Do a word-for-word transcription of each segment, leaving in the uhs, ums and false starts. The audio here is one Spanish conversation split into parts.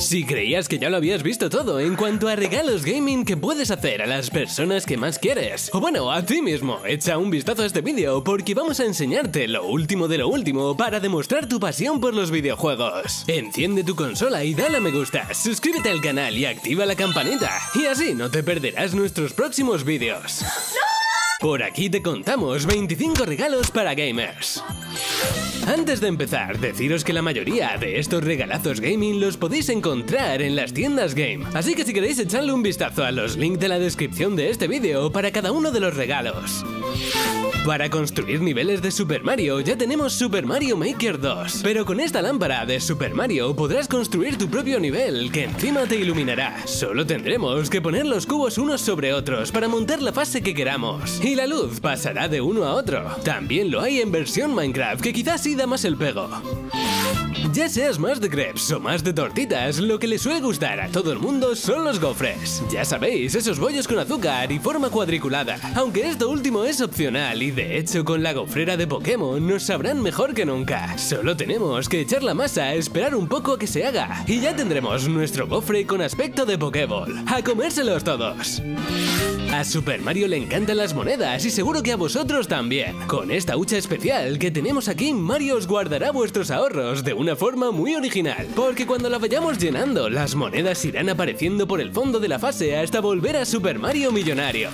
Si creías que ya lo habías visto todo en cuanto a regalos gaming que puedes hacer a las personas que más quieres, o bueno, a ti mismo, echa un vistazo a este vídeo porque vamos a enseñarte lo último de lo último para demostrar tu pasión por los videojuegos. Enciende tu consola y dale a me gusta, suscríbete al canal y activa la campanita, y así no te perderás nuestros próximos vídeos. Por aquí te contamos veinticinco regalos para gamers. Antes de empezar, deciros que la mayoría de estos regalazos gaming los podéis encontrar en las tiendas game, así que si queréis echarle un vistazo a los links de la descripción de este vídeo para cada uno de los regalos. Para construir niveles de Super Mario ya tenemos Super Mario Maker dos, pero con esta lámpara de Super Mario podrás construir tu propio nivel que encima te iluminará. Solo tendremos que poner los cubos unos sobre otros para montar la fase que queramos, y la luz pasará de uno a otro. También lo hay en versión Minecraft, que quizás sí da más el pego. Ya seas más de crepes o más de tortitas, lo que le suele gustar a todo el mundo son los gofres. Ya sabéis, esos bollos con azúcar y forma cuadriculada, aunque esto último es opcional y de hecho con la gofrera de Pokémon nos sabrán mejor que nunca. Solo tenemos que echar la masa, esperar un poco a que se haga y ya tendremos nuestro gofre con aspecto de Pokéball. ¡A comérselos todos! A Super Mario le encantan las monedas y seguro que a vosotros también. Con esta hucha especial que tenemos aquí, Mario os guardará vuestros ahorros de una forma muy original, porque cuando la vayamos llenando, las monedas irán apareciendo por el fondo de la fase hasta volver a Super Mario Millonario.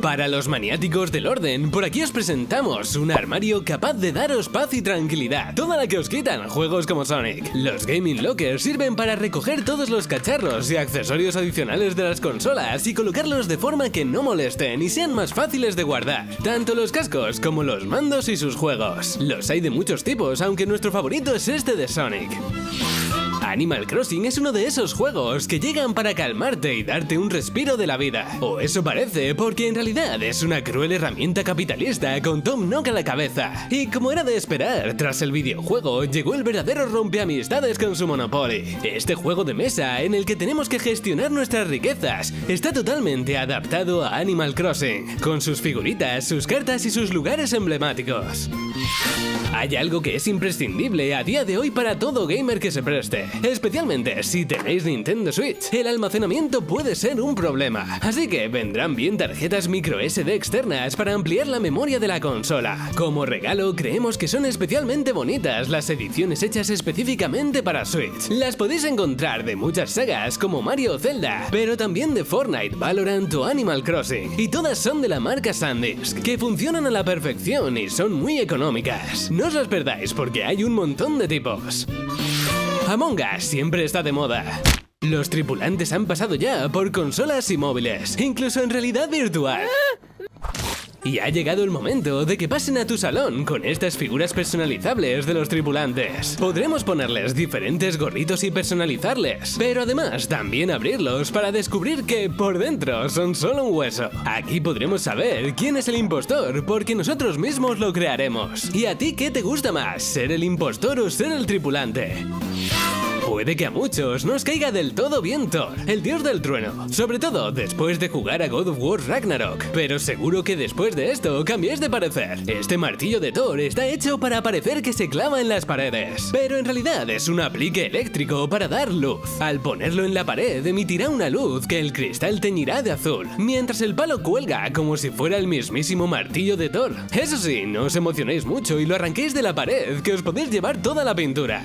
Para los maniáticos del orden, por aquí os presentamos un armario capaz de daros paz y tranquilidad, toda la que os quitan juegos como Sonic. Los gaming lockers sirven para recoger todos los cacharros y accesorios adicionales de las consolas y colocarlos de forma que no molesten y sean más fáciles de guardar, tanto los cascos como los mandos y sus juegos. Los hay de muchos tipos, aunque nuestro favorito es este de Sonic. Animal Crossing es uno de esos juegos que llegan para calmarte y darte un respiro de la vida. O eso parece, porque en realidad es una cruel herramienta capitalista con Tom Nook a la cabeza. Y como era de esperar, tras el videojuego llegó el verdadero rompeamistades con su Monopoly. Este juego de mesa en el que tenemos que gestionar nuestras riquezas está totalmente adaptado a Animal Crossing, con sus figuritas, sus cartas y sus lugares emblemáticos. Hay algo que es imprescindible a día de hoy para todo gamer que se preste, especialmente si tenéis Nintendo Switch. El almacenamiento puede ser un problema, así que vendrán bien tarjetas micro ese de externas para ampliar la memoria de la consola. Como regalo, creemos que son especialmente bonitas las ediciones hechas específicamente para Switch. Las podéis encontrar de muchas sagas como Mario o Zelda, pero también de Fortnite, Valorant o Animal Crossing, y todas son de la marca SanDisk, que funcionan a la perfección y son muy económicas. No os las perdáis porque hay un montón de tipos. Among Us siempre está de moda. Los tripulantes han pasado ya por consolas y móviles, incluso en realidad virtual. Y ha llegado el momento de que pasen a tu salón con estas figuras personalizables de los tripulantes. Podremos ponerles diferentes gorritos y personalizarles, pero además también abrirlos para descubrir que por dentro son solo un hueso. Aquí podremos saber quién es el impostor porque nosotros mismos lo crearemos. ¿Y a ti qué te gusta más, ser el impostor o ser el tripulante? Puede que a muchos nos caiga del todo bien Thor, el dios del trueno, sobre todo después de jugar a God of War Ragnarok, pero seguro que después de esto cambiáis de parecer. Este martillo de Thor está hecho para parecer que se clava en las paredes, pero en realidad es un aplique eléctrico para dar luz. Al ponerlo en la pared emitirá una luz que el cristal teñirá de azul, mientras el palo cuelga como si fuera el mismísimo martillo de Thor. Eso sí, no os emocionéis mucho y lo arranquéis de la pared, que os podéis llevar toda la pintura.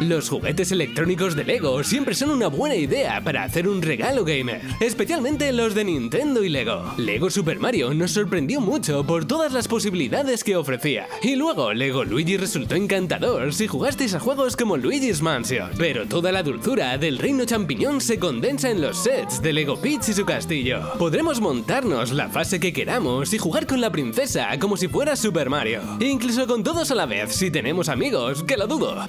Los juguetes electrónicos de LEGO siempre son una buena idea para hacer un regalo gamer, especialmente los de Nintendo y LEGO. LEGO Super Mario nos sorprendió mucho por todas las posibilidades que ofrecía, y luego LEGO Luigi resultó encantador si jugasteis a juegos como Luigi's Mansion, pero toda la dulzura del reino champiñón se condensa en los sets de LEGO Peach y su castillo. Podremos montarnos la fase que queramos y jugar con la princesa como si fuera Super Mario, incluso con todos a la vez si tenemos amigos, que lo dudo.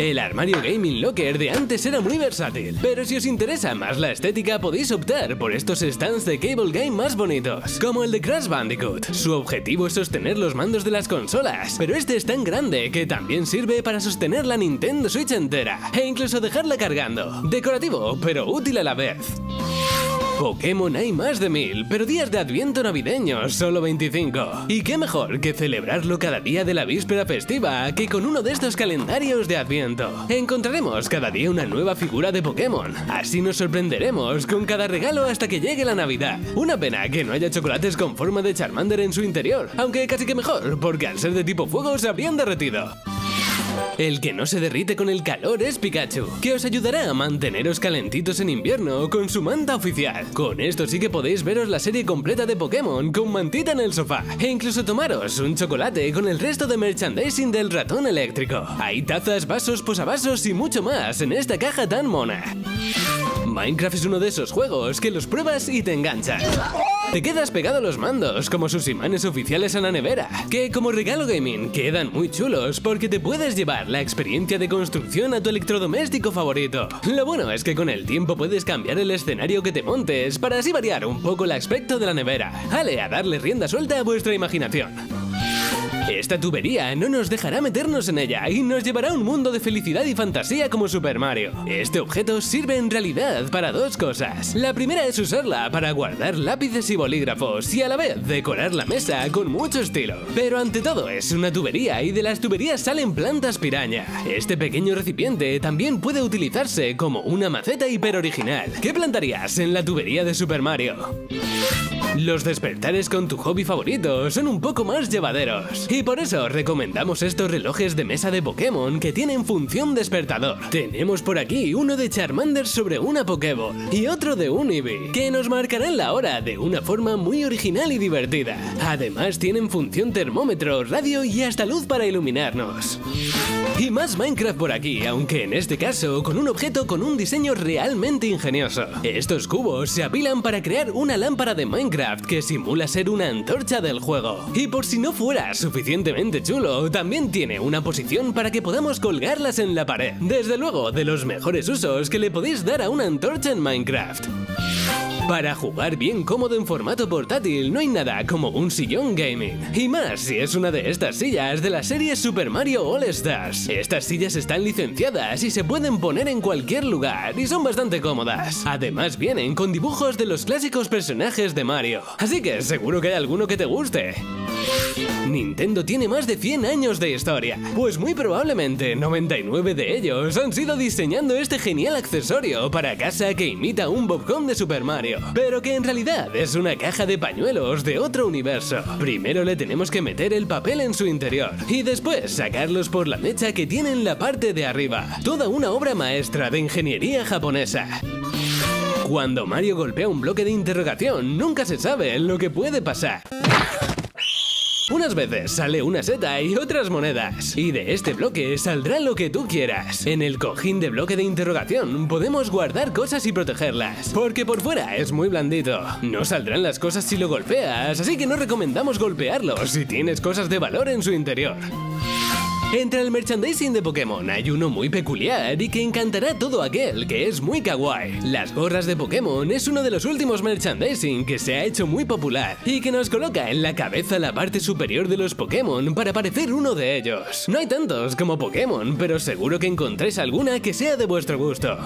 El armario gaming locker de antes era muy versátil, pero si os interesa más la estética podéis optar por estos stands de cable game más bonitos, como el de Crash Bandicoot. Su objetivo es sostener los mandos de las consolas, pero este es tan grande que también sirve para sostener la Nintendo Switch entera, e incluso dejarla cargando. Decorativo, pero útil a la vez. Pokémon hay más de mil, pero días de Adviento navideño, solo veinticinco. Y qué mejor que celebrarlo cada día de la víspera festiva que con uno de estos calendarios de Adviento. Encontraremos cada día una nueva figura de Pokémon, así nos sorprenderemos con cada regalo hasta que llegue la Navidad. Una pena que no haya chocolates con forma de Charmander en su interior, aunque casi que mejor, porque al ser de tipo fuego se habrían derretido. El que no se derrite con el calor es Pikachu, que os ayudará a manteneros calentitos en invierno con su manta oficial. Con esto sí que podéis veros la serie completa de Pokémon con mantita en el sofá, e incluso tomaros un chocolate con el resto de merchandising del ratón eléctrico. Hay tazas, vasos, posavasos y mucho más en esta caja tan mona. Minecraft es uno de esos juegos que los pruebas y te enganchan. Te quedas pegado a los mandos como sus imanes oficiales a la nevera, que como regalo gaming quedan muy chulos porque te puedes llevar la experiencia de construcción a tu electrodoméstico favorito. Lo bueno es que con el tiempo puedes cambiar el escenario que te montes para así variar un poco el aspecto de la nevera. ¡Ale a darle rienda suelta a vuestra imaginación! Esta tubería no nos dejará meternos en ella y nos llevará a un mundo de felicidad y fantasía como Super Mario. Este objeto sirve en realidad para dos cosas. La primera es usarla para guardar lápices y bolígrafos y a la vez decorar la mesa con mucho estilo. Pero ante todo es una tubería y de las tuberías salen plantas piraña. Este pequeño recipiente también puede utilizarse como una maceta hiper original. ¿Qué plantarías en la tubería de Super Mario? Los despertares con tu hobby favorito son un poco más llevaderos. Y por eso recomendamos estos relojes de mesa de Pokémon que tienen función despertador. Tenemos por aquí uno de Charmander sobre una Pokéball y otro de un Eevee, que nos marcarán la hora de una forma muy original y divertida. Además tienen función termómetro, radio y hasta luz para iluminarnos. Y más Minecraft por aquí, aunque en este caso con un objeto con un diseño realmente ingenioso. Estos cubos se apilan para crear una lámpara de Minecraft que simula ser una antorcha del juego. Y por si no fuera suficientemente chulo, también tiene una posición para que podamos colgarlas en la pared. Desde luego, de los mejores usos que le podéis dar a una antorcha en Minecraft. Para jugar bien cómodo en formato portátil no hay nada como un sillón gaming. Y más si es una de estas sillas de la serie Super Mario All Stars. Estas sillas están licenciadas y se pueden poner en cualquier lugar y son bastante cómodas. Además vienen con dibujos de los clásicos personajes de Mario, así que seguro que hay alguno que te guste. Nintendo tiene más de cien años de historia, pues muy probablemente noventa y nueve de ellos han sido diseñando este genial accesorio para casa que imita un Bob-omb de Super Mario, pero que en realidad es una caja de pañuelos de otro universo. Primero le tenemos que meter el papel en su interior y después sacarlos por la mecha que tiene en la parte de arriba. Toda una obra maestra de ingeniería japonesa. Cuando Mario golpea un bloque de interrogación, nunca se sabe lo que puede pasar. Unas veces sale una seta y otras monedas, y de este bloque saldrá lo que tú quieras. En el cojín de bloque de interrogación podemos guardar cosas y protegerlas, porque por fuera es muy blandito. No saldrán las cosas si lo golpeas, así que no recomendamos golpearlo si tienes cosas de valor en su interior. Entre el merchandising de Pokémon hay uno muy peculiar y que encantará a todo aquel que es muy kawaii. Las gorras de Pokémon es uno de los últimos merchandising que se ha hecho muy popular y que nos coloca en la cabeza la parte superior de los Pokémon para parecer uno de ellos. No hay tantos como Pokémon, pero seguro que encontréis alguna que sea de vuestro gusto.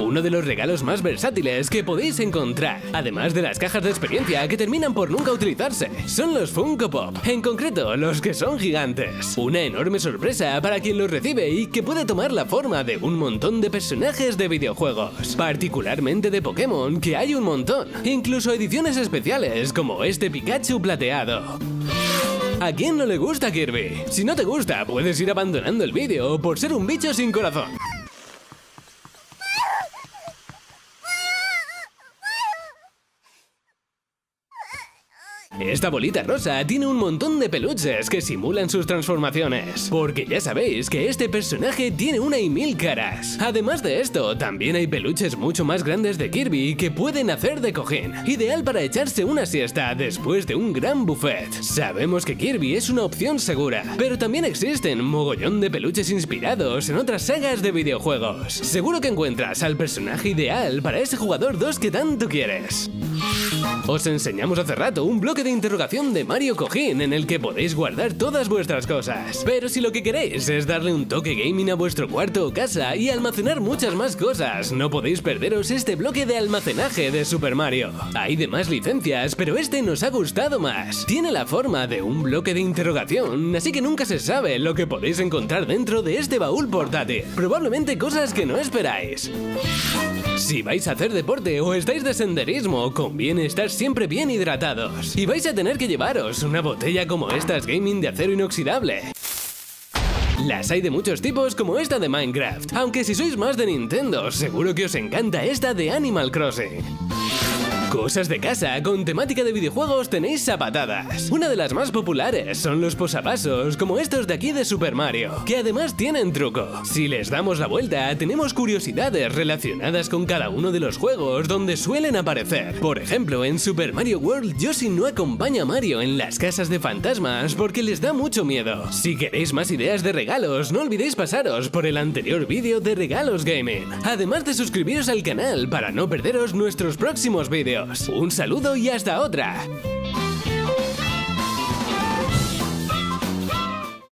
Uno de los regalos más versátiles que podéis encontrar, además de las cajas de experiencia que terminan por nunca utilizarse, son los Funko Pop, en concreto los que son gigantes. Una enorme sorpresa para quien los recibe y que puede tomar la forma de un montón de personajes de videojuegos, particularmente de Pokémon, que hay un montón, incluso ediciones especiales como este Pikachu plateado. ¿A quién no le gusta Kirby? Si no te gusta, puedes ir abandonando el vídeo por ser un bicho sin corazón. Esta bolita rosa tiene un montón de peluches que simulan sus transformaciones, porque ya sabéis que este personaje tiene una y mil caras. Además de esto, también hay peluches mucho más grandes de Kirby que pueden hacer de cojín, ideal para echarse una siesta después de un gran buffet. Sabemos que Kirby es una opción segura, pero también existen mogollón de peluches inspirados en otras sagas de videojuegos. Seguro que encuentras al personaje ideal para ese jugador dos que tanto quieres. Os enseñamos hace rato un bloque de interrogación de Mario Cojín en el que podéis guardar todas vuestras cosas. Pero si lo que queréis es darle un toque gaming a vuestro cuarto o casa y almacenar muchas más cosas, no podéis perderos este bloque de almacenaje de Super Mario. Hay demás licencias, pero este nos ha gustado más. Tiene la forma de un bloque de interrogación, así que nunca se sabe lo que podéis encontrar dentro de este baúl portátil. Probablemente cosas que no esperáis. Si vais a hacer deporte o estáis de senderismo, conviene estar siempre bien hidratados. Y vais a tener que llevaros una botella como estas gaming de acero inoxidable. Las hay de muchos tipos, como esta de Minecraft, aunque si sois más de Nintendo, seguro que os encanta esta de Animal Crossing. Cosas de casa con temática de videojuegos tenéis zapatadas. Una de las más populares son los posapasos, como estos de aquí de Super Mario, que además tienen truco. Si les damos la vuelta, tenemos curiosidades relacionadas con cada uno de los juegos donde suelen aparecer. Por ejemplo, en Super Mario World, Yoshi no acompaña a Mario en las casas de fantasmas porque les da mucho miedo. Si queréis más ideas de regalos, no olvidéis pasaros por el anterior vídeo de Regalos Gaming, además de suscribiros al canal para no perderos nuestros próximos vídeos. Un saludo y hasta otra.